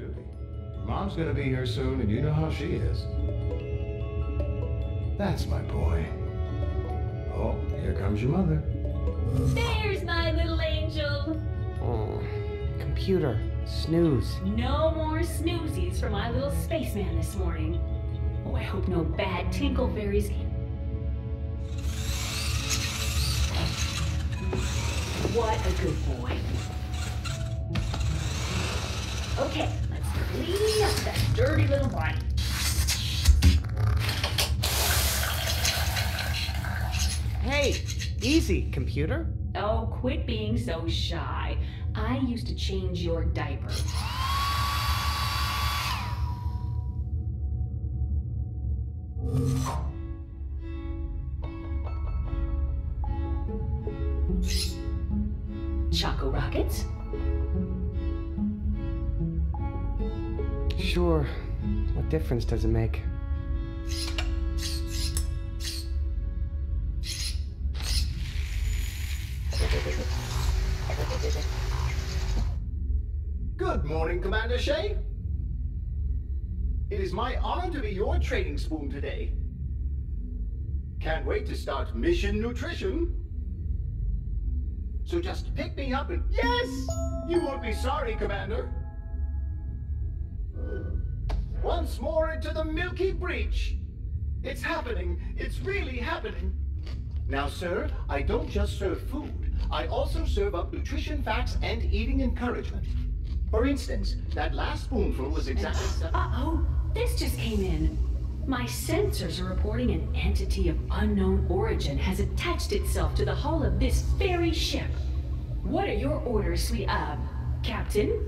duty. Mom's gonna be here soon, and you know how she is. That's my boy. Oh, here comes your mother. There's my little angel. Oh, computer, snooze. No more snoozies for my little spaceman this morning. Oh, I hope no bad tinkle fairies. What a good boy. Okay, let's clean up that dirty little body. Hey, easy, computer. Oh, quit being so shy. I used to change your diaper. Choco rockets? Sure. What difference does it make? Good morning, Commander Shea. It is my honor to be your training spoon today. Can't wait to start Mission Nutrition. So just pick me up and... Yes! You won't be sorry, Commander. Once more into the Milky Breach. It's happening. It's really happening. Now, sir, I don't just serve food. I also serve up nutrition facts and eating encouragement. For instance, that last spoonful was exactly... Uh-oh, this just came in. My sensors are reporting an entity of unknown origin has attached itself to the hull of this very ship. What are your orders, sweet Captain?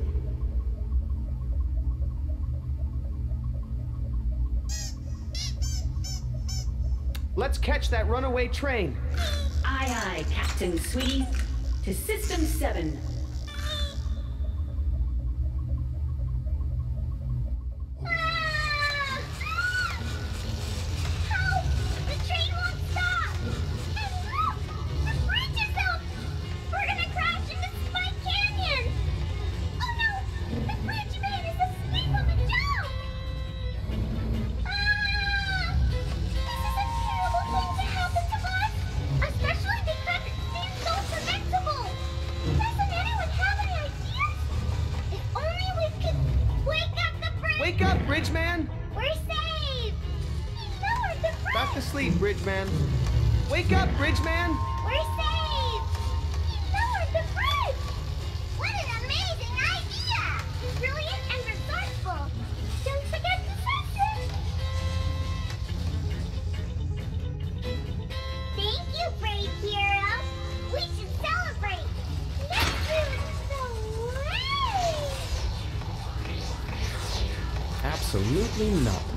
Let's catch that runaway train. Aye, aye, Captain Sweetie. To System 7. Absolutely not.